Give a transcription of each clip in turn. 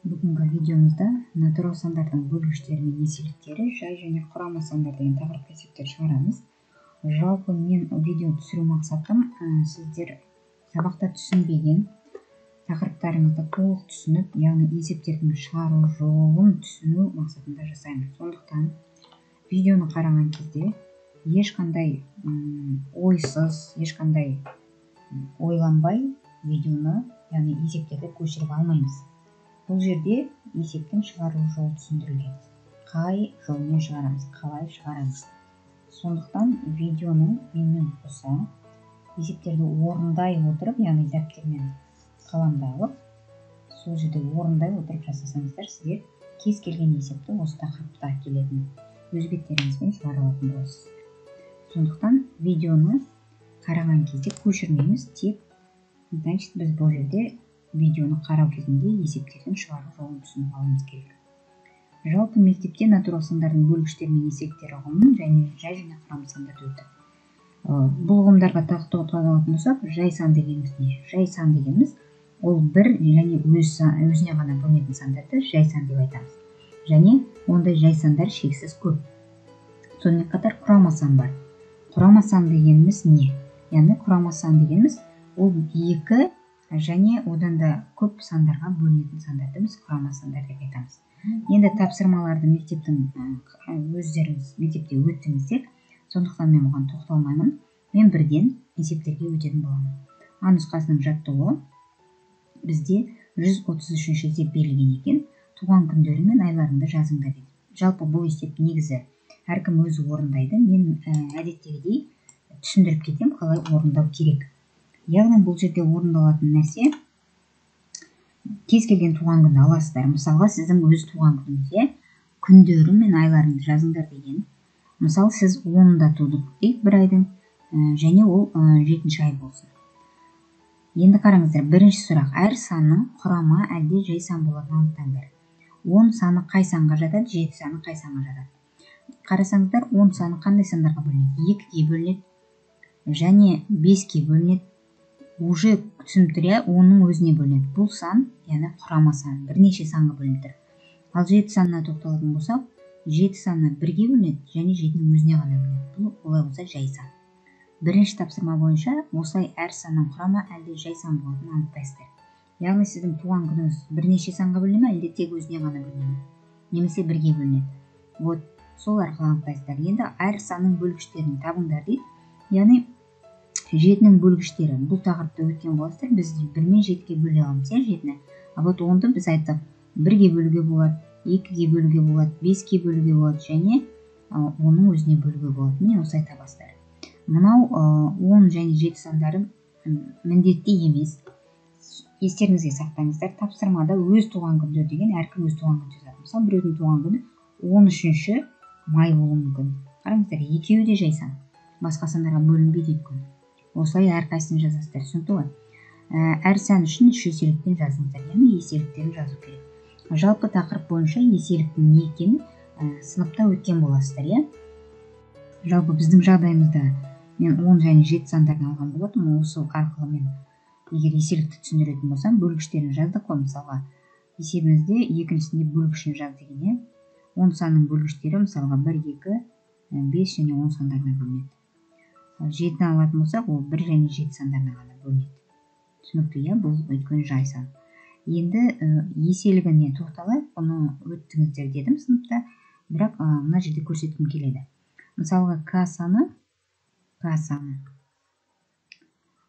бүгінгі видеомызда натурал сандардың бөлгіштері мен еселіктері жай және құрама сандар деген тақырыпқа есептер шығарамыз. Жалпы мен видео түсіру мақсатым сіздер сабақта түсінбеген тақырыптарыңызды толық түсініп, яғни есептердің шығару жолын түсіну мақсатында жасаймын. Сондықтан видеоны қараған кезде ешқандай ойсыз, ешқандай ойланбай видеоны, яғни есептерді көшіріп алмаймыз. Бұл жерде есептің шығару жолы түсіндірілген. Қай жолмен шығарамыз, қалай шығарамыз. Сондықтан видеоны менімен қоса есептерді орындай отырып, яғни дәптермен қаламда алып, сол жерде орындай отырып жасасаңыздар, сіздер кез келген есепті осы тақырыпта келетін өз беттеріңізбен шығара алатын боласыз. Сондықтан видеоны қараған кезде көшірмейміз, тек значит біз бұл жерде видеоны қарау кезінде есептердің шығару жолын түсініп алуымыз керек. Жалпы мектепте натурал сандардың бөлгіштері мен еселіктері ұғымын және жай және құрама сандарды өттік. Бұл ұғымдарға тоқталатын болсақ, жай сан дегеніміз не? Жай сан дегеніміз ол бір және өзіне ғана бөлінетін сандарды жай сан деп айтамыз. Және ондай жай сандар шексіз көп. Сонымен қатар құрама сан бар. Құрама сан дегеніміз не? Яғни құрама сан дегеніміз ол екі және одан да көп сандарға бөлінетін сандарды біз құрама сандар деп айтамыз. Енді тапсырмаларды мектептің өздеріңіз мектепте өттіңіздер, сондықтан мен оған тоқталмаймын. Мен бірден есептерге өтетін боламын. А нұсқасының жаттығуы бізде 133 есеп берілген екен. Туған күндері мен айларыңды жазыңдар деп. Жалпы бұл есеп негізі әркім өзі орындайды. Мен әдеттегідей түсіндіріп кетем, қалай орындау керек. Яғни бұл жерде орындалатын нәрсе кез келген туған күнді аласыздар. Мысалы, сіздің өз туған күніңізде күндері мен айларыңды жазыңдар деген. Мысалы, сіз 10-да тудық дейік бір айдың, және ол 7-ші ай болсын. Енді қараңыздар, бірінші сұрақ: әр санның құрама әлде жай сан болатынын анықтаңдар. 10 саны қай санға жатады, 7 саны қай санға жатады? Қарасаңыздар, 10 саны қандай сандарға бөлінеді? 2-ге бөлінеді және 5-ге бөлінеді. Уже түсіндіре, оның өзіне бөлінеді. Бұл сан, яғни құрама сан, бірнеше санға бөлінеді. Ал 7 санына тоқталатын болсақ, 7 санына 1-ге бөлінеді және 7-нің өзіне ғана бөлінеді. Бұл олай болса жай сан. Бірінші тапсырма бойынша осылай әр санның құрама әлде жай сан болатынын анықтайсыздар. Яғни сіздің туған күніңіз бірнеше санға бөліне ме, әлде тек өзіне ғана бөліне ме, немесе 1-ге бөлінеді? Вот сол арқылы анықтайсыздар. Енді әр санның бөлгіштерін табыңдар дейді. Яғни 7-нің бөлгіштері. Бұл тақырыпты өткен боласыздар. Біз 1-мен 7-ге бөле аламыз, 7-ні. А вот 10-ды біз айттық. 1-ге бөлуге болады, 2-ге бөлуге болады, 5-ге бөлуге болады және оның өзіне бөлуге болады. Міне осылай табасыздар. Мынау 10 және 7 сандары міндетті емес. Естеріңізге сақтаңыздар. Тапсырмада өз туған күндер деген әркім өз туған күнін жазады. Мысалы, біреудің туған күні 13-ші май болуы мүмкін. Қараңыздар, екеуі де жай сан. Басқа сандарға бөлінбейді екен. Осылай әрқайсысын жазасыздар, түсінікті ғой? Әр сан үшін үш еселіктен жазыңыздар, яғни еселіктерін жазу керек. Жалпы тақырып бойынша еселіктің не екенін сыныпта өткен боласыздар, иә? Жалпы біздің жағдайымызда мен 10 және 7 сандарын алған болатынмын. Осы арқылы мен егер еселікті түсіндіретін болсам, бөлгіштерін жаздық қой. Мысалға, есебімізде екіншісінде бөлгішін жаз деген, иә? 10 санның бөлгіштері мысалға 1, 2, 5 және 10 сандарына бөлінеді. 7-ні алатын болсақ, ол 1 және 7 сандарына ғана бөлінеді. Түсінікті, иә? Бұл өткен жай сан. Енді еселігіне тоқталайық, оны өттіңіздер дедім сыныпта, бірақ мына жерде көрсеткім келеді. Мысалға, К саны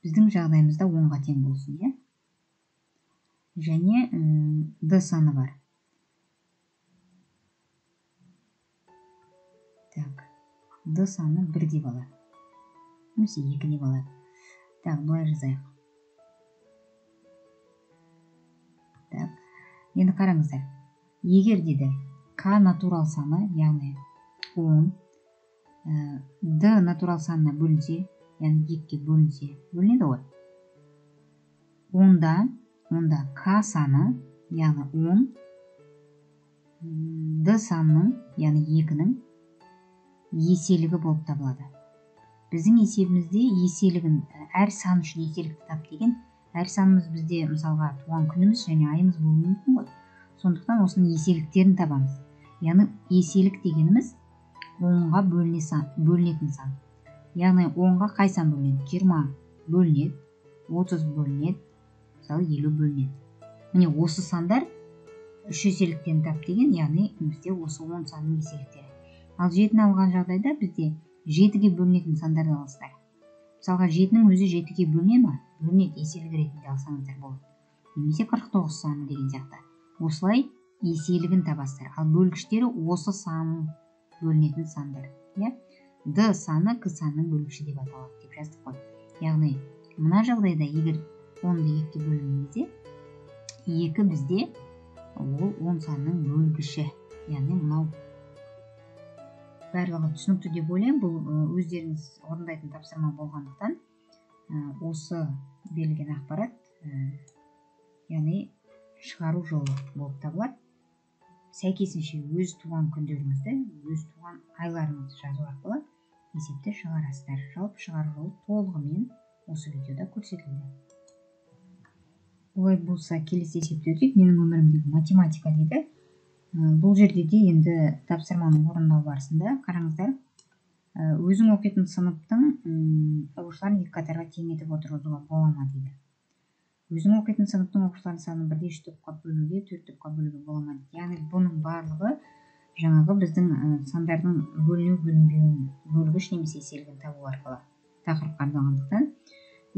біздің жағдайымызда 10-ға тең болсын, иә? Және Д саны бар. Так, Д саны 1-де болады. Немесе 2-не болады. Так, былай жазайық. Так, енді қараңыздар. Егер деді, К натурал саны, яғни 10, Д натурал санына бөлінсе, яғни 2-ге бөлінсе, бөлінеді ғой. Онда К саны, яғни 10, Д санының, яғни 2-нің еселігі болып табылады. Біздің есебімізде еселігін, әр сан үшін еселікті тап деген, әр санымыз бізде мысалға туған күніміз және айымыз болуы мүмкін ғой. сондықтан осының еселіктерін табамыз. Яғни еселік дегеніміз 10-ға бөлінетін сан. Яғни 10-ға қай сан бөлінеді? 20 бөлінеді, 30 бөлінеді, мысалы 50 бөлінеді. Міне осы сандар үш еселіктен тап деген, яғни бізде осы 10 санның еселіктері. Ал 7-ні алған жағдайда бізде 7-ге бөлінетін сандарды алыстар. Мысалға 7-нің өзі 7-ге бөліне ма? Бөлінеді, еселік ретінде алсаңыздар болады. Немесе 49 саны деген сияқты. Осылай еселігін табастар. Ал бөлгіштері осы санның бөлінетін сандар. Д саны К санның бөлгіші деп аталады деп жаздық қой. Яғни мына жағдайда егер 10-ды 2-ге бөлінемізде, 2 бізде ол 10 санның бөлгіші. Яғни мынау барлығы түсінікті деп ойлаймын. Бұл өздеріңіз орындайтын тапсырма болғандықтан осы берілген ақпарат яғни шығару жолы болып табылады. Сәйкесінше өз туған күндеріңізді, өз туған айларыңызды жазу арқылы есепті шығарасыздар. Жалпы шығару жолы толығымен осы видеода көрсетілді. Олай болса, келесі есепті өтейік. Менің өмірімдегі математика дейді. Бұл жерде де енді тапсырманы орындау барысында қараңыздар. Өзің оқитын сыныптың оқушыларын екі қатарға тең етіп отырғызуға бола ма дейді. Өзің оқитын сыныптың оқушылар санын бірде 3 топқа бөлуге, 4 топқа бөлуге бола ма? Яғни бұның барлығы жаңағы біздің сандардың бөліну-бөлінбеуін бөлгіш немесе еселігін табу арқылы тақырыпқа арналғандықтан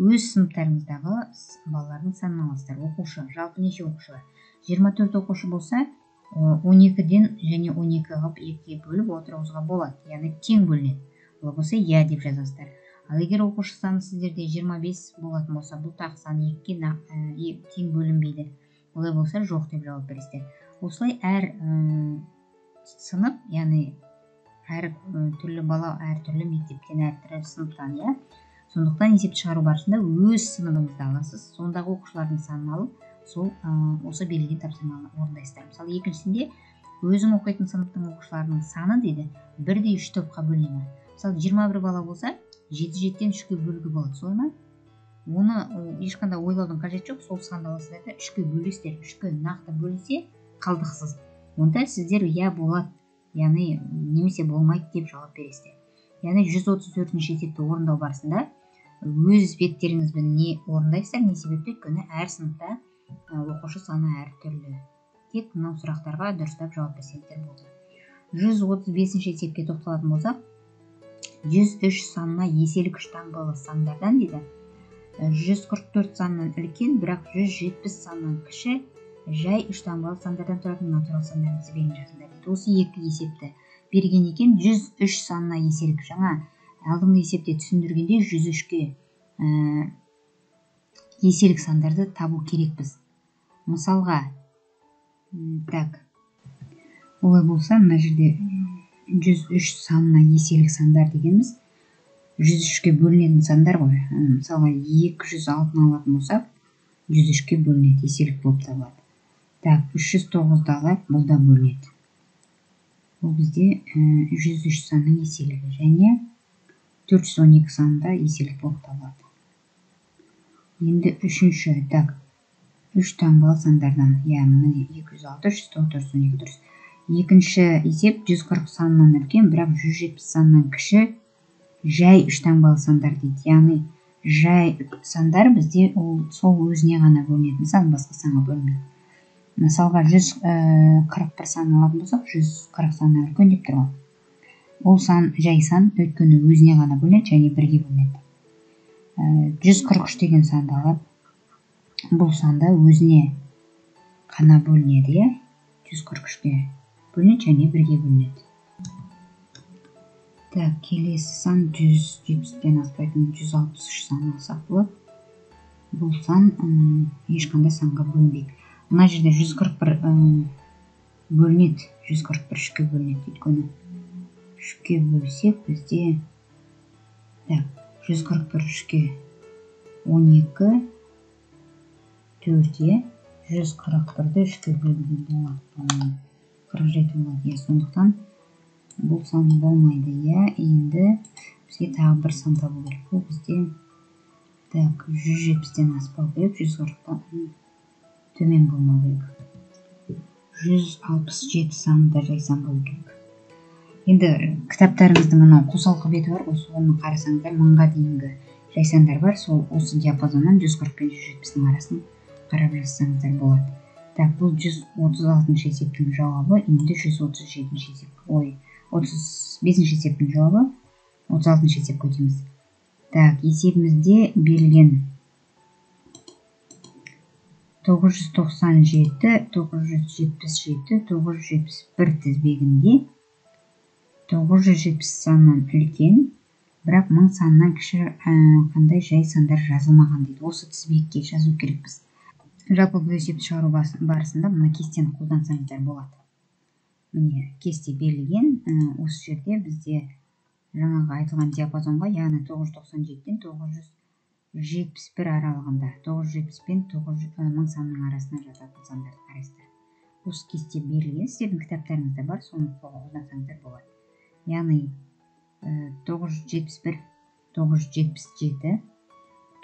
өз сыныптарыңыздағы балалардың санын аласыздар. Оқушы, жалпы неше оқушы бар? 24 оқушы болса, 12-ден және 12 ғып 2-ге бөліп отырғызуға болады. Яғни тең бөлінеді. Олай болса, я деп жазасыздар. Ал егер оқушы саны сіздерде 25 болатын болса, бұл тақ саны 2-ге тең бөлінбейді. Олай болса, жоқ деп жауап бересіздер. Осылай әр сынып, яғни әр түрлі бала, әр түрлі мектептен, әр түрлі сыныптан, иә. Сондықтан есеп шығару барысында өз сыныбыңызды аласыз, сондағы оқушылардың санын алып, сол осы берілген тапсырманы орындайсыздар. Мысалы, екіншісінде өзің оқитын сыныптың оқушыларының саны дейді, 1-3 топқа бөлінеді. Мысалы, 21 бала болса, 7-7-тен 3-ке бөлігі болады, солай ма? Оны ешқандай ойлаудың қажет жоқ, сол сандаласыдарды 3-ке бөлістер, 3-ке нақты бөлісе қалдықсыз. Онда сіздер я болады, яғни немесе болмайды деп жауап бересіздер. Яғни 134-ші есепті орындау барысында өз беттеріңізбен не орындайсыздар, не себепті өйткені әр сыныпта оқушы саны әртүрлі. Тек мынау сұрақтарға дұрыстап жауап берсеңіздер болды. 135-ші есепке тоқталатын болсақ, 103 санына еселік үш таңбалы сандардан дейді, 144 санынан үлкен, бірақ 170 санынан кіші жай үш таңбалы сандардан тұратын натурал сандардан тізбегін жазыңдар дейді. Осы екі есепті берген екен, 103 санына еселік жаңа алдыңғы есепте түсіндіргенде 103-ке еселік сандарды табу керекпіз. Мысалға, так, олай болса, мына жерде 103 санына еселік сандар дегеніміз 103-ке бөлінетін сандар ғой. Мысалға 206-ны алатын болсақ, 103-ке бөлінеді, еселік болып табылады. Так, 309-ды алайық, бұл да бөлінеді. Бұл бізде 103 санның еселігі және 412 санында еселік болып табылады. Енді 3-ші, так, 3 таңбалы сандардан, яғни 206, 104-12 дұрыс. Екінші есеп 140 санынан үлкен, бірақ 170 санынан кіші жай үш таңбалы сандар дейді. Яғни жай сандар бізде сол өзіне ғана бөлінетін сан, басқа санға бөлінбейді. Мысалға 141 санын алатын болсақ, 140 санынан үлкен деп тұрған. Ол сан жай сан, өйткені өзіне ғана бөлінеді және бірге бөлінеді. 143 деген санды алып, бұл санда өзіне ғана бөлінеді, иә? 143-ке бөлінеді және бірге бөлінеді. Так, келесі сан 170-тен аспайтын 163 сан алсақ болады. Бұл сан ешқандай санға бөлінбейді. Мына жерде 141 бөлінеді, 141 3-ке бөлінеді өйткені. 3-ке бөлсек бізде 141 3-ке 12 4-е 141-ді 3-ке бөлінеді. 47 болады, иә, сондықтан бұл сан болмайды, иә, енді бізге тағы бір сан табу керек. Бұл бізде 170-тен аспау керек, 140-тан төмен болмау керек. 167 сандыр рейсан болдық. Енді кітаптарыңызды мұнан қосалқы беті бар, соны қарасаңыздар мыңға дейінгі рейсандар бар, сол осы диапазоннан 140-170-нің арасын қарап жасаңыздар болады. Так, бұл 136-шы есептің жауабы, енді 137-шы есеп. Ой, 35-шы есептің жауабы, 36-шы есеп көтеміз. Так, есебімізде берілген 997, 977, 971 тізбегінде 970 саннан үлкен, бірақ 1000 саннан кіші қандай жай сандар жазылмаған дейді. Осы тізбекке жазу керекпіз. Жалпы бұл есепті шығару барысында мына кестені қолдансаңыздар болады. Міне кесте берілген, осы жерде бізде жаңағы айтылған диапазонға, яғни 997-ден 971 аралығында, 970-900 санның арасына жататын сандарды қарайсыздар. Осы кесте берілген, сіздің кітаптарыңызда бар, соны қолдансаңыздар болады. Яғни 971, 977,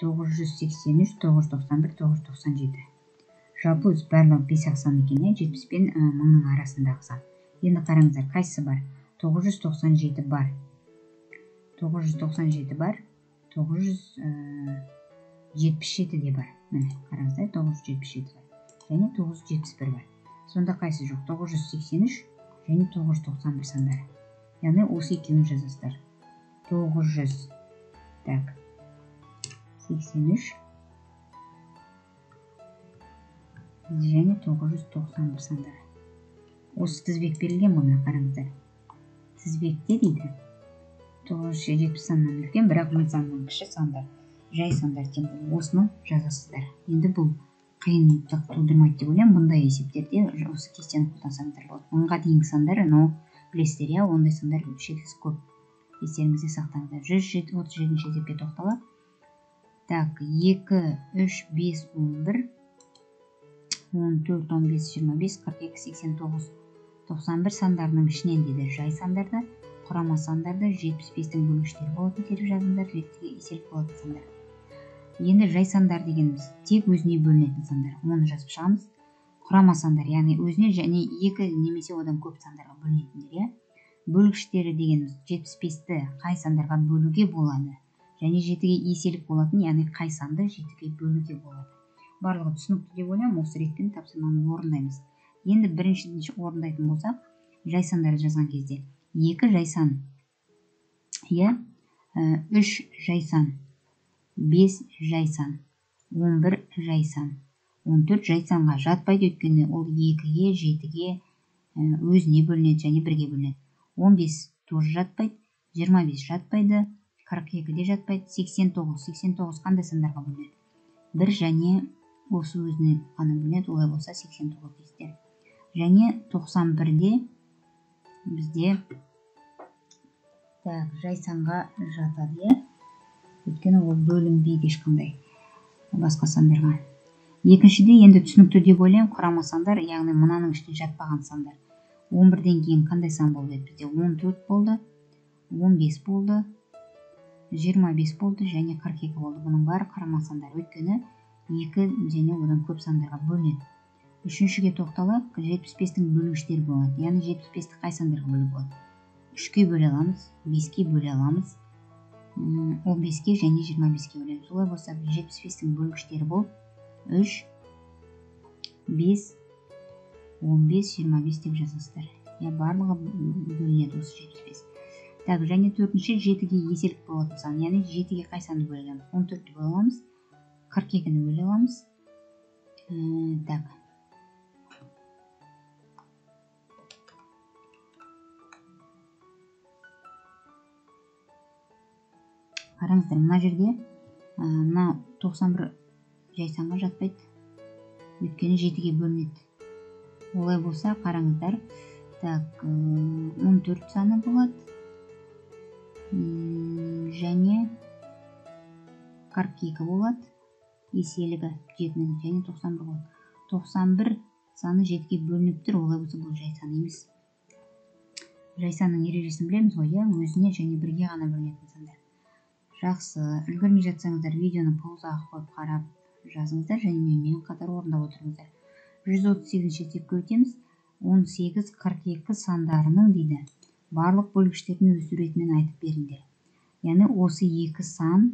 983, 991, 997. Жалпы өз барлығы 580 екені, 70 пен 1000-нің арасындағы сан. Енді қараңыздар, қайсысы бар? 997 бар. 997 бар. 977 де бар. Міне, қараңыздар, 977 бар. Және 971 бар. Сонда қайсы жоқ? 983 және 991 сандары. Яғни осы екеуін жазасыздар. 900. Так. 83 және 991 сандары. Осы тізбек берілген, мұны қараңыздар. Тізбекте дейді 970 саннан үлкен, бірақ 1000 саннан кіші сандар, жай сандар тең. Осыны жазасыздар. Енді бұл қиындық тудырмайды деп ойлаймын. Бұндай есептерде осы кестені қолдансаңыздар болады. Мыңға дейінгі сандар, но білесіздер иә, ондай сандар шексіз көп. Естеріңізде сақтаңыздар. 137-ші есепке тоқталып, так, 2, 3, 5, 11, 14, 15, 25, 42, 89, 91 сандарының ішінен деді жай сандарды, құрама сандарды, 75-тің бөлгіштері болатын теріп жазындар, жетіге есеп болатын сандар. Енді жай сандар дегеніміз тек өзіне бөлінетін сандар, оны жазып шығамыз. Құрама сандар, яғни өзіне және 2 немесе одан көп сандарға бөлінетіндер. Бөлгіштері дегеніміз 75-ті қай сандарға бөлуге болады? Және 7-ге еселік болатын, яғни қай санды 7-ге бөлуге болады. Барлығы түсінікті деп ойлаймын, осы реттен тапсырманы орындаймыз. Енді біріншіден орындайтын болсақ, жай сандарды жазған кезде 2 жай сан, 3 жай сан, 5 жай сан, 11 жай сан, 14 жай санға жатпайды, өйткені ол 2-ге, 7-ге өзіне бөлінеді және бірге бөлінеді. 15 тоже жатпайды, 25 жатпайды, 42-де жатпайды, 89 қандай сандарға бөлінеді? 1 және осы өзіне ғана бөлінеді, олай болса 89 тестер. Және 91-де бізде жай санға жатады, өйткені ол бөлінбейді ешқандай басқа сандарға. Екіншіде енді түсінікті деп ойлаймын, құрама сандар, яғни мынаның ішіне жатпаған сандар. 11-ден кейін қандай сан болды? Бізде 14 болды, 15 болды, 25 болды және 42 болды. Бұның бары қарама сандар, өйткені 2 және одан көп сандарға бөлінеді. Үшіншіге тоқталып, 75-тің бөлгіштері болады. Яғни 75-ті қай сандарға бөлу болады? 3-ке бөле аламыз, 5-ке бөле аламыз, 15-ке және 25-ке бөлеміз. Олай болса, 75-тің бөлгіштері болып 3, 5, 15, 25 деп жазасыздар. Барлығы бөлінеді осы 75. Так, және 4-ші 7-ге еселік болатын сан, яғни 7-ге қай санды бөле аламыз? 14-ті бөле аламыз, 42-ні бөле аламыз. Так. 40-ті мына жерде, мына 91 жай санға жатпайды, өйткені 7-ге бөлінеді. Олай болса, қараңыздар. Так, 14 саны болады. Және 42 болады, еселігі 7-нің және 91 болады. 91 саны 7-ге бөлініп тұр, олай болса бұл жай сан емес. Жай санның ережесін білеміз ғой, өзіне және бірге ғана бөлінетін сандар. Жақсы, үлгермей жатсаңыздар, видеоны паузаға қойып қарап жазыңыздар және менімен қатар орындап отырыңыздар. 138-ші есепке өтеміз. 18-42 сандарының дейді барлық бөлгіштердің өз суретімен айтып беріңдер. Яны осы екі сан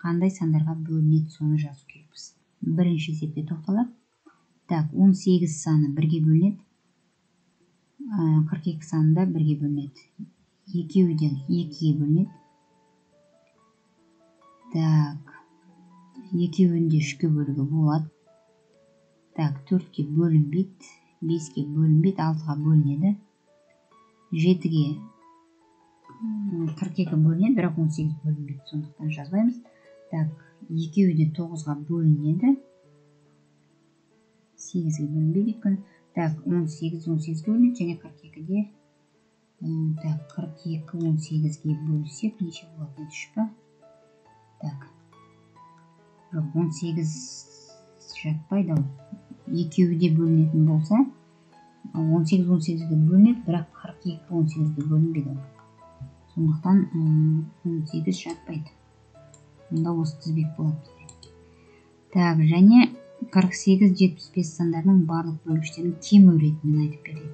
қандай сандарға бөлінеді соны жазу керекпіз. Бірінші есепке тоқталып. Так, 18 саны бірге бөлінеді. 42 саны да бірге бөлінеді. 2-ден 2-ге бөлінеді. Так, 2-де 3-ге бөлігі болады. Так, 4-ке бөлінбейді. 5-ке бөлінбейді, 6-ға бөлінеді. 7-ге 42-ге бөлінеді, бірақ 18 бөлінбейді, сондықтан жазбаймыз. Так, 2-де 9-ға бөлінеді. 8-ге бөлінбейді екен. Так, 18-18-ге бөлінеді, және 42-де. Так, 42-18-ге бөлінсек, неше болады, 3 па? Так, 18 жатпайды. 2-де бөлінетін болса, 18-18-ге бөлінеді, бірақ 42-18-ге бөлінбейді. Сондықтан 18 жатпайды. Онда осы тізбек болады. Так, және 48-75 сандарының барлық бөлгіштерін кем өретінен айтып береді.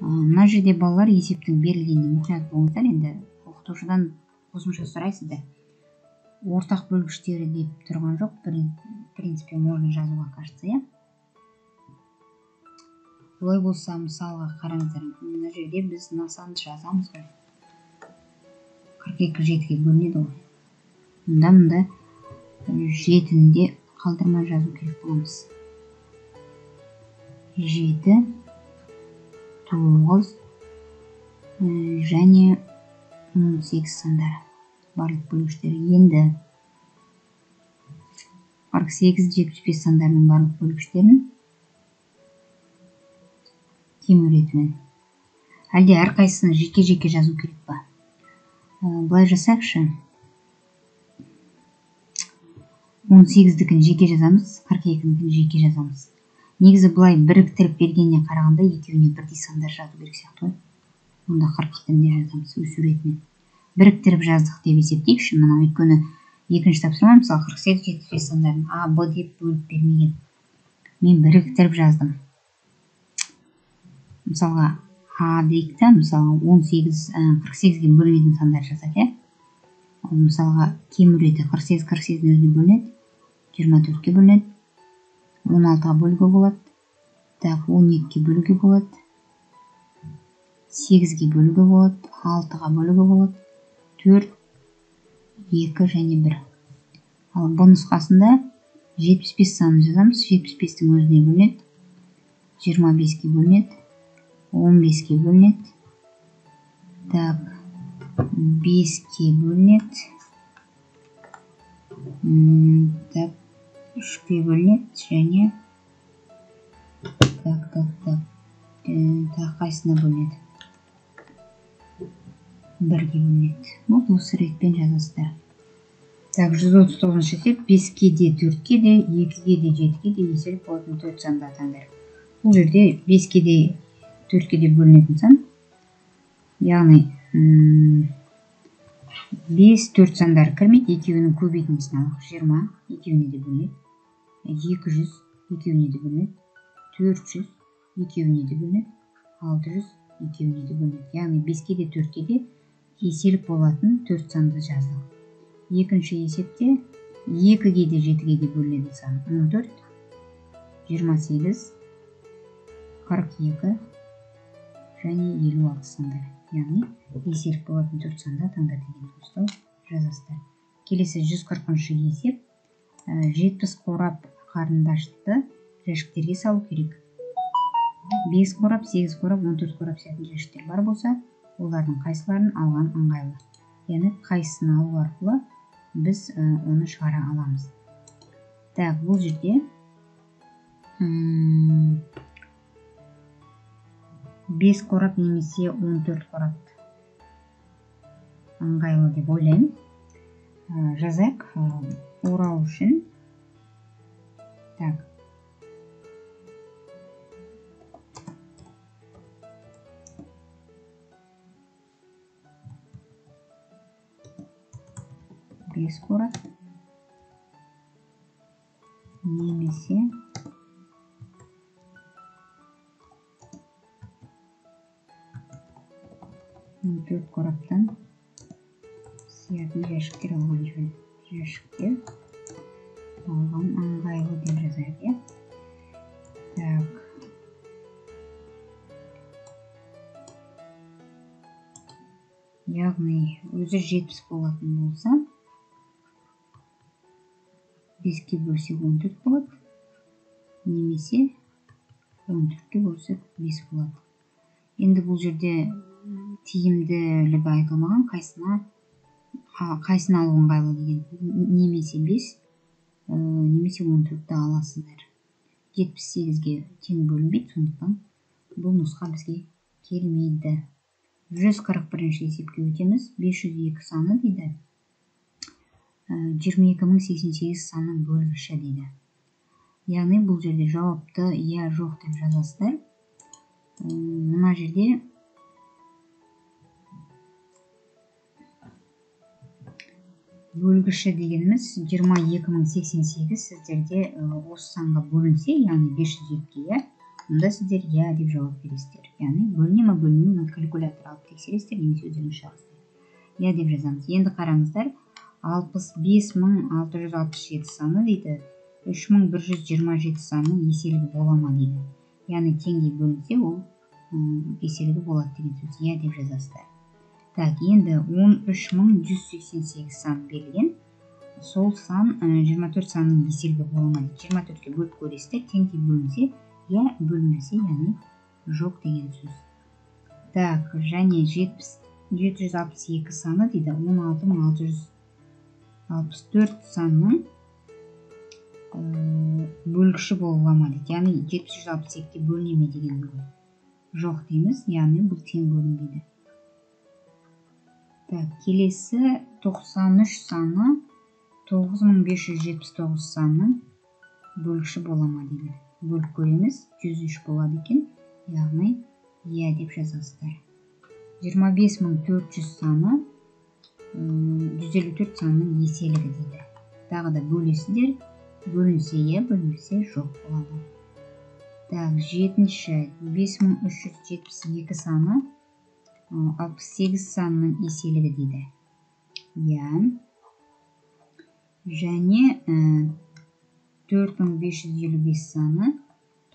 Мына жерде балалар есептің берілгенде мұқият болыңыздар, енді оқытушыдан қосымша сұрайсыздар. Ортақ бөлгіштері деп тұрған жоқ, принципе, можно жазуға қашты, я? Олай болса, мысалға қараңыздарым, мына жерде біз насанды жазамыз бай. 42-7-ге бөлінеді олай. Мұнда 7-інде қалдырма жазу керек боламыз. 7, 9, және 18 сандары. Барлық бөлгіштері енді 48-75 сандарының барлық бөлгіштерін кем өретімен. Әлде әрқайсыны жеке-жеке жазу керек па? Былай жасақшы. 18-дікін жеке жазамыз, 42-дікін жеке жазамыз. Негізі былай біріктіріп бергеніне қарағанда екеуіне бірдей сандар жазу керек сияқты. Онда 42-дікін жазамыз өз өретімен. Біріктіріп жаздық деп есептейікші, мұна өйткені екінші тапсырма, мысалы 47-75 сандарын А, Б деп бөліп бермеген. Мен біріктіріп жаздым. Мысалға А дейік та, мысалға 48-ге бөлінетін сандар жазады. Мысалға кем үреті 48-48-дің өзіне бөлінеді, 24-ке бөлінеді, 16-ға бөлігі болады, 12-ке бөлігі болады, 8-ге бөлігі болады, 6-ға бөлігі болады. 4, 2 және 1. Ал бұл нұсқасында 75 санын жазамыз. 75-тің өзіне бөлінеді, 25-ке бөлінеді, 15-ке бөлінеді, 5-ке бөлінеді, 3-ке бөлінеді және қайсына бөлінеді? 1-ге бөлінеді. Бұл осы ретпен жазасыздар. Так, 139-шы есеп 5-ке де 4-ке де 2-ге де 7-ке де еселік болатын 4 санды атаңдар. Бұл жерде 5-ке де 4-ке де бөлінетін сан. Яғни 5-4 сандар кірмейді, 2-нің көбейтіндісін алып 20, 2-ні де бөлінеді, 200, 2-ні де бөлінеді, 400, 2-ні де бөлінеді, 600, 2-ні де бөлінеді. Яғни 5-ке де 4-ке де еселік болатын 4 санды жаздық. Екінші есепте 2-ге де 7-ге де бөлінетін сан 14, 28, 42 және 56 сандар. Яғни еселік болатын 4 санды таңда деген ұстау жазасыздар. Келесі 140-шы есеп 70 қорап қарындашты жәшіктерге салу керек. 5 қорап, 8 қорап, 14 қорап сиятын жәшіктер бар болса, олардың қайсыларын алған ыңғайлы. Яғни қайсысын алу арқылы біз оны шығара аламыз. Так, бұл жерде 5 қорап немесе 14 қорап ыңғайлы деп ойлаймын. Жазайық орау үшін. Так. Скоро немесе төрт кораптан сиятын жәшіктер алған жөн. Жәшіктер алған аңғайлы деп жазайық, иә. Так. Яғни өзі 70 болатын болса, 5-ке бөлсек 14 болады, немесе 14-ке бөлсек 5 болады. Енді бұл жерде тиімділігі айтылмаған, қайсына алу ыңғайлы деген, немесе 5, немесе 14-ті аласыңдар. 78-ге тең бөлінбейді, сондықтан бұл нұсқа бізге келмейді. 141-ші есепке өтеміз. 502 саны дейді. 22.088 санын бөлгіші дейді. Яғни бұл жерде жауапты я жоқ деп жазасыздар. Мына жерде бөлгіші дегеніміз 22.088 сіздерде осы санға бөлінсе, яғни 502-ге. Мұнда сіздер «Я» деп жауап бересіздер. Яғни бөліне калькулятор алып тексересіздер, немесе өздеріңіз шығарсыздар. «Я» деп жазамыз. Енді қараңыздар, 65667 саны дейді, 3127 санының еселігі бола ма дейді. Яғни теңге бөлінсе, ол еселігі болады деген сөз. «Я» деп жазасыздар. Так, енді 13188 сан берілген. Сол сан 24 санының еселігі бола ма дейді. 24-ке бөліп көресіздер, теңге бөлінсе, я бөлінбесе, яғни жоқ деген сөз. Так, және 762 саны дейді, 16664 санның бөлгіші бола ма дейді. Яғни 762-ке бөліне ме деген жоқ дейміз, яғни бұл тең бөлінбейді. Так, келесі 93 саны, 9579 санның бөлгіші бола ма дейді. Бөліп көреміз, 103 болады екен, яғни «Я» деп жазасыздар. 25400 саны, 154 санының еселігі дейді. Тағы да бөлесіздер, бөлінсе «Я», бөлінбесе «жоқ» болады. Так, 7-ші, 5372 саны, 68 санының еселігі дейді. «Я». Және 4555 саны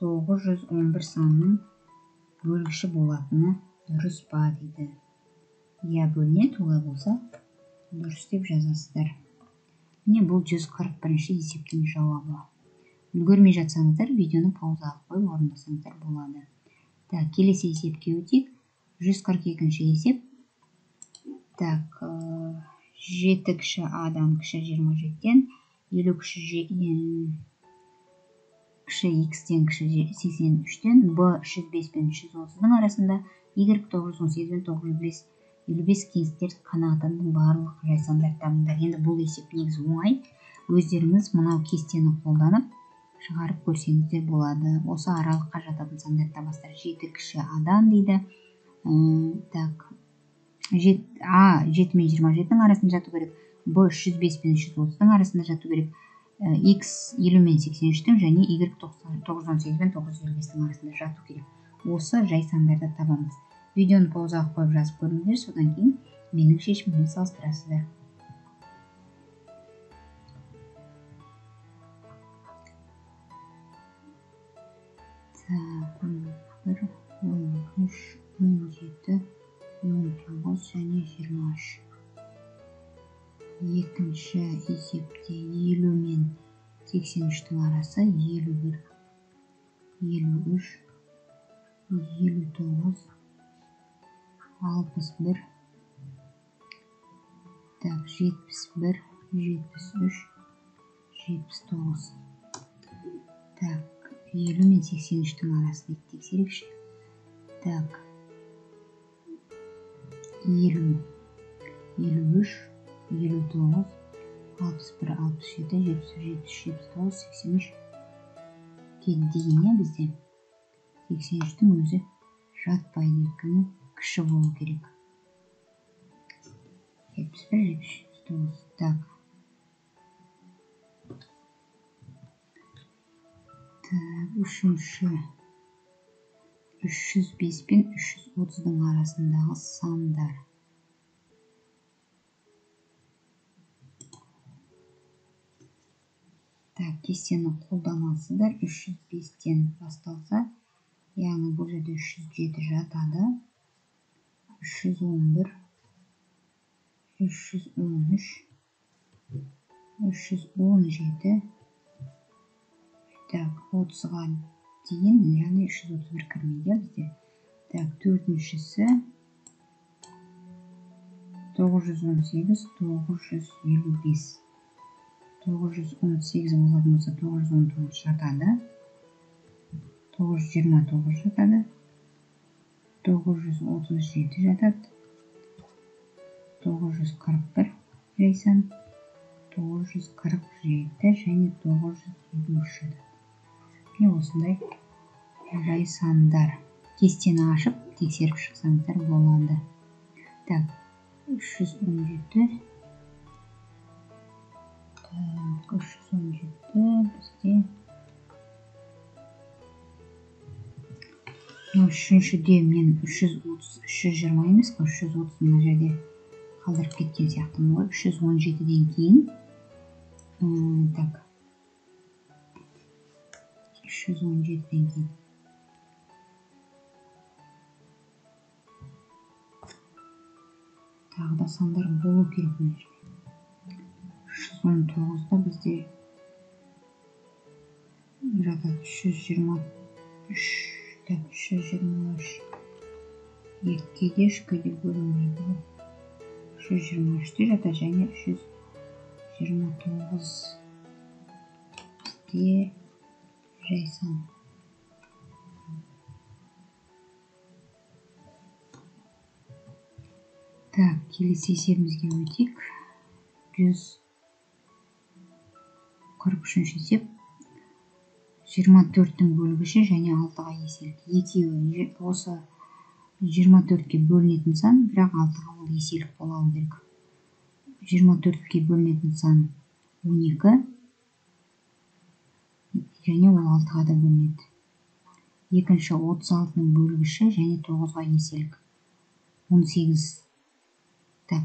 911 санының бөлгіші болатыны дұрыс па дейді. Я бөлінеді, олай болса дұрыс деп жазасыздар. Міне бұл 141-ші есептің жауабы. Үлгермей жатсаңыздар, видеоны пауза алып қойып орындасаңыздар болады. Так, келесі есепке өтейік. 142-ші есеп. Так, 7 кіші адан кіші 27-тен. 50 кіші X-тен кіші 83-тен, B 105 пен 330-ның арасында, Y 918-905, 55 кеңістер қанатының барлық жайсандар табында. Енді бұл есеп негізі оңай. Өздеріңіз мынау кестені қолданып, шығарып көрсеңіздер болады. Осы аралыққа жататын сандар табастар. 7 кіші адан дейді. Так, А 7 мен 27-ның арасында жату керек. Б 305 пен 330-тың арасында жату керек, X 50 мен 83-тің және Y 918 пен 955-тің арасында жату керек. Осы жай сандарды табамыз. Видеоны пауза қойып жазып көріңіздер, содан кейін менің шешімімді салыстырасыздар. Так, 11, 13, 17, 19 және 23. Екінші есепте 50 мен 83-тің арасы 51, 53, 59, 61, 71, 73, 79. Так, 50 мен 83-тің арасы дейді, тексерейікші. Так, 50, 53, 59, 61, 67, 77, 79, 83 дегенне бізде 83-тің өзі жатпайды, екені кіші болу керек. 71, 79. Так. Так, үшінші 305 пен 330 арасындағы сандар. Так, кестені қолданасыздар. 305-тен басталса, яғни бұл жерде 307 жатады. 311, 313, 317. Так, 30-ға дейін, яғни 331 кірмейді бізде. Так, 4-шісі 918, 955. 918 болатын болса 919 жатады. 929 жатады. 937 жатады. 941 рейсан. 947 және 973 жатады. Міне осындай жай сандар. Кестені ашып, тексеріп шықсаңыздар болады. Так, 317. 317 бізде. 3-шіде мен 320 емес, 330 мына жерде қалдырып кеткен сияқтымын ғой. 317-ден кейін. Так. 317-ден кейін. Тағы да сандар болу керек мына жерде. 319-да бізде жатады 323, 323, 2-де үшкеде бөлінбейді, 323-де жатады және 329-де жайсан. Так, келесі есебімізге өтейік. 43-ші есеп 24-тің бөлгіші және 6-ға еселік. Екеуі осы 24-ке бөлінетін сан, бірақ 6-ға ол еселік болауы керек. 24-ке бөлінетін сан 12 және ол 6-ға да бөлінеді. Екінші 36-тің бөлгіші және 9-ға еселік. 18. Так,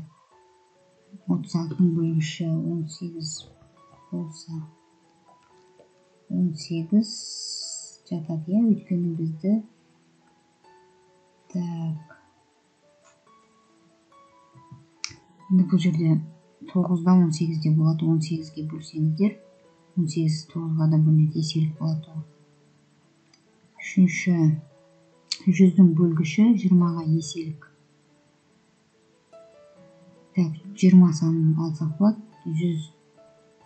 36-тің бөлгіші 18 болса 18 жатады, я, өйткені бізді. Так, бұл жерде 9-да 18-де болады. 18-ге бөлсеңіздер 18 9-ға да бөлінеді, еселік болады. Үшінші 100-дің бөлгіші 20-ға еселік. Так, 20 санын алсақ болады, 100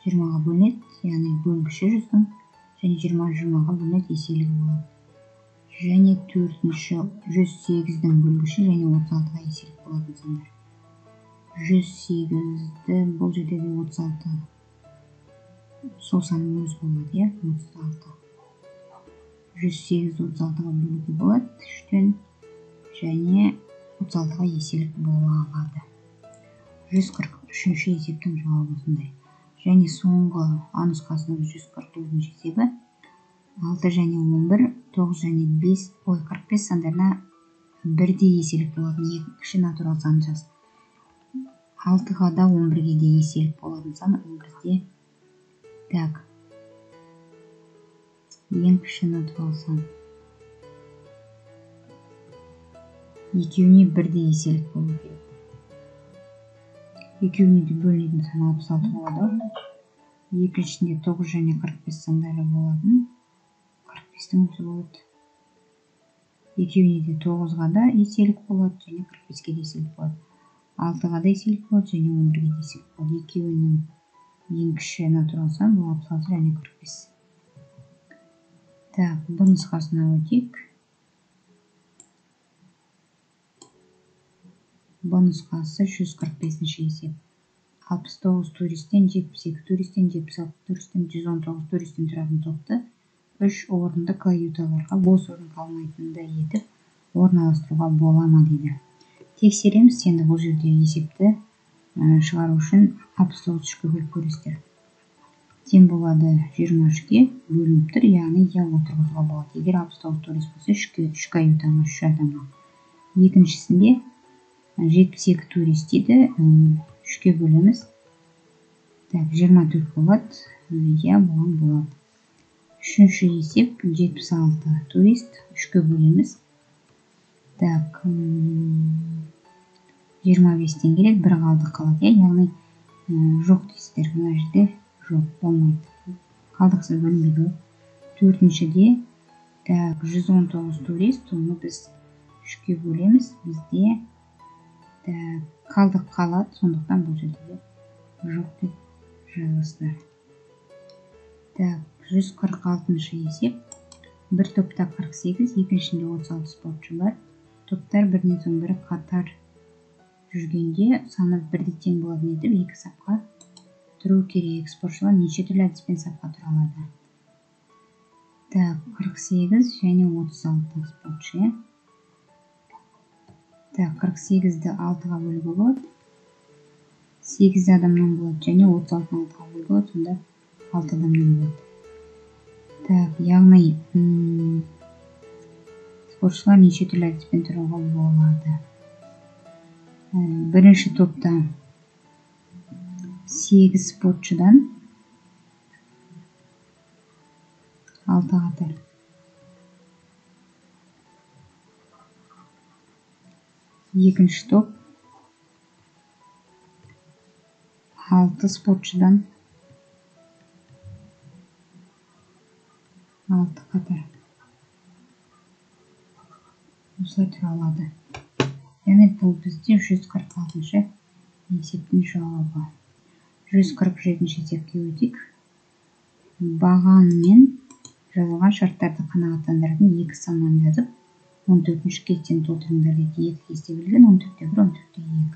20-ға бөлінеді, яғни бөлгіші 100-дің, және 20-20-ға бөлінеді, еселігі болады. Және 4-ші 108-дің бөлгіші және 36-ға еселік болатын сандар. 108-ді бұл жерде де 36. Сол санның өз болады, 36. 108-ді 36-ға бөлуге болады, 3-тен және 36-ға еселік болады. 143-ші есептің жауабы осындай. Және соңғы анұсқасының 144 есебі 6 және 11, 9 және 5, 45 сандарына бірдей еселік болатын екінші натурал сан жаз. 6-ға да 11-ге де еселік болатын сан 11-де. Так, ең кіші натурал сан. Екеуіне бірдей еселік болу керек. Екеуіне де бөлінетін сан 66 болады. Екіншінде 9 және 45 сандары болатын. 45-тің өзі болады. Екеуіне де 9-ға да еселік болады, және 45-ке де еселік болады. 6-ға да еселік болады, және 11-ге де еселік болады. Екеуінің ең кіші натурал сан 66 және 45. Так, бұл нұсқасына өтейік. Бонусқасы 145-ші есеп. 69 туристен, 72 туристен, 76 туристен, 119 туристен тұратын топты 3 орынды каюталарға бос орын қалмайтынды етіп орналастыруға бола ма дейді. Тексереміз. Енді бұл жерде есепті шығару үшін 69 үшке бөліп көресіздер. тең болады 23-ке бөлініп тұр, яғни я отырғызуға болады. Егер 69 дұрыс болса, 3 каютаны 3 адамға. Екіншісінде 72 турист еді, 3-ке бөліміз. 24 болады, я болған болады. Үшінші есеп 76 турист, 3-ке бөліміз. 25-тен керек, бір қалды қалады, яғни жоқ дейсіздер, бұл жерде жоқ, болмайды. Қалдықсыз бөлінбейді. Төртіншіде 119 турист, оны біз 3-ке бөлеміз, бізде қалдық қалады, сондықтан бұл жерде жоқ деп жазылыстар. 146-шы есеп. Бір топта 48, екіншінде 36 спортшы бар. Топтар бірден соң бірі қатар жүргенде саны бірден тең болатын етіп, екі сапқа тұру керек. Спортшылар неше түрлі әдіспен сапқа тұра алады. 48 және 36 спортшы. 48-ді 6-ға бөлуге болады. 8 адамнан болады және 36-ны 6-ға бөлуге болады, сонда 6 адамнан болады. Яғни спортшылар неше түрлі әдіспен тұруға болады. Бірінші топта 8 спортшыдан 6 қатар. Екінші топ 6 спортшыдан 6 қатар. Осылай тұра алады. Яғни бұл бізде 146-шы есептің жауабы. 147-ше есепке өтейік. Баған мен жазылған шарттарды қанағаттандыратын екі санын жазып, 14-ші кестені толтырыңдар дейді. Екі кесте берілген, 14-те 1, 14-те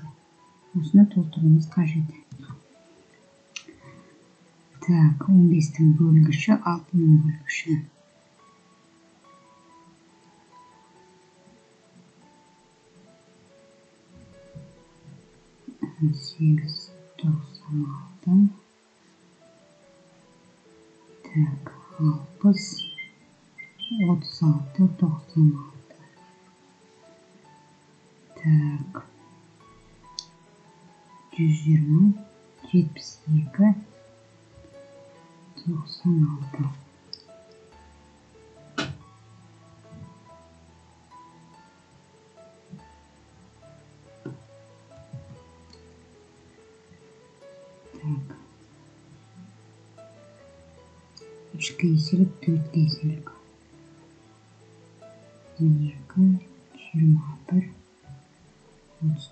2. Осыны толтыруымыз қажет. 15-тің бөлгіші, 6-ның бөлгіші. 896. Так, 36, 96. Так, 120, 72, 96. Кеселік, 4 кеселік. 12, 21, 39, 20,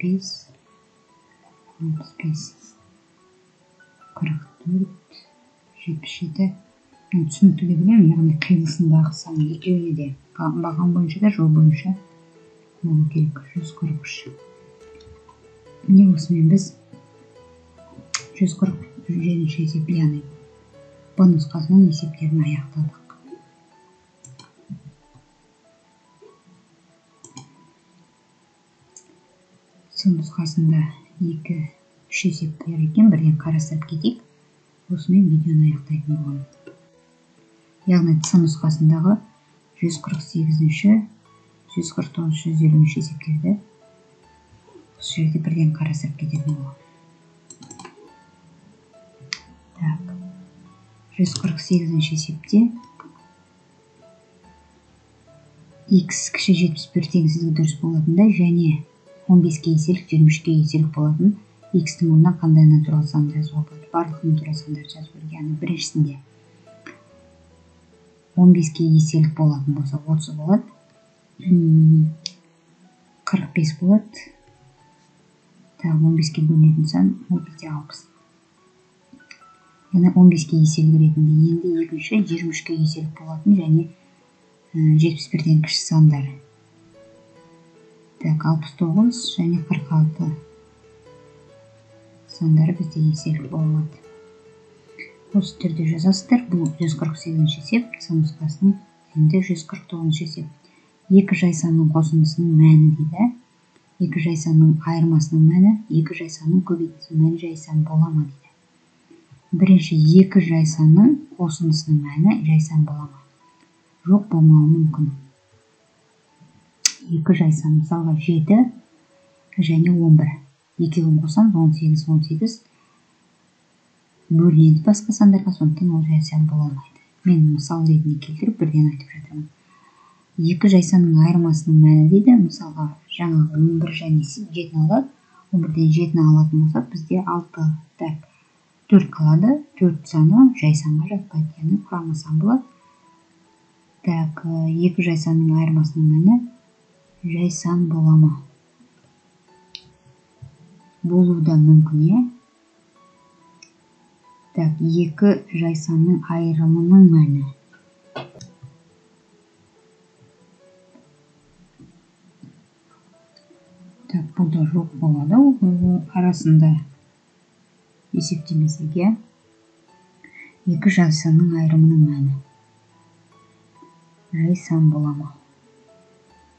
35, 35, 44, 77. Түсінікті білем, яғни қиылысындағы сан екеуі де баған бойынша да жол бойынша болу керек. 143. Не осымен біз 147-ші есеп яғни бұл нұсқасының есептерін аяқтадық. Сын нұсқасында 2-3 есептер екен, бірден қарастырып кетейік. Осымен видеоны аяқтайтын боламын. Яғни сын нұсқасындағы 148-ші, 149-ші, 150-ші есептерді осы жерде бірден қарастырып кететін боламын. 148-ші есепте x кіші 71 теңсіздігі дұрыс болатында және 15-ке еселік, 23-ке еселік болатын x-тің орнына қандай натурал санды жазуға болады. Барлық натурал сандар жазып берген. Біріншісінде 15-ке еселік болатын болса 30 болады, 45 болады, 15-ке бөлінетін сан ол бізде 60. Яны 15-ке еселік ретінде енді екінші 23-ке еселік болатын және 71-ден кіші сандар. 69 және 46 сандар бізде еселік болады. Осы түрде жазасыздар. Бұл 148-ші есеп, сын нұсқасының енді 149-ші есеп. Екі жай санның қосындысының мәні дейді. екі жай санның айырмасының мәні екі жай санның көбейтісі мән жай сан бола ма дейді. Бірінші екі жай санның қосындысының мәні жай сан бола ма? Жоқ, болмауы мүмкін. Екі жай сан мысалға 7 және 11. Екеуін қосам 18-18 бөлінеді басқа сандарға, сондықтан ол жай сан бола алмайды. Мен мысал ретінде келтіріп бірден айтып жатырмын. Екі жай санның айырмасының мәні дейді, мысалға жаңағы 11 және 7 алады, 11-ден 7 алатын болсақ, бізде 6 тәп 4 қалады, 4 саны жай санға жатпайды, яғни құрама сан болады. Так, екі жай санның айырмасының мәні жай сан бола ма? Болуы да мүмкін, е? Так, екі жай санның айырымының мәні. Так, бұл да жоқ болады, арасында есептемесеге екі жай санның айырымының мәні жай сан бола ма?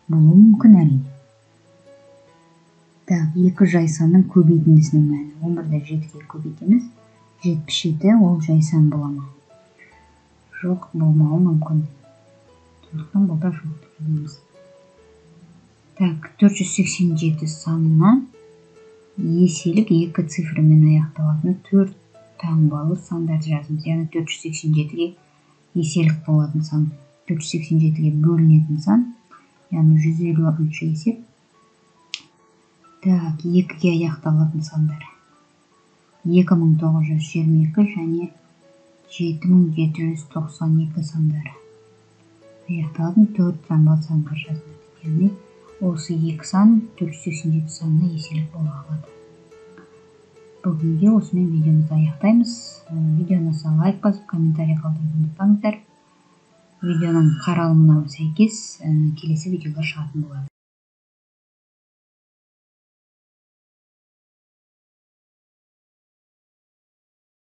Болуы мүмкін, әрине. Так, екі жай санның көбейтіндісінің мәні 11-ді 7-ге көбейтеміз, 77, ол жай сан бола ма? Жоқ, болмауы мүмкін. Сондықтан бұл да жоқ деп жазамыз. Так, 487 санына еселік екі цифрмен аяқталатын 4 таңбалы сандарды жазымыз. Яғни 487-ге еселік болатын сан, 487-ге бөлінетін сан, яғни 150-ші есеп. Так, 2-ге аяқталатын сандар 2922 және 7792 сандары аяқталатын 4 таңбалы сандар жазылады. Яғни осы екі сан 487 санына еселік бола алады. Бүгінге осымен видеомызды аяқтаймыз. Видеоңызға лайк басып, комментарий қалдыруды ұмытпаңыздар. Видеоның қаралымына сәйкес келесі видеолар шығатын болады.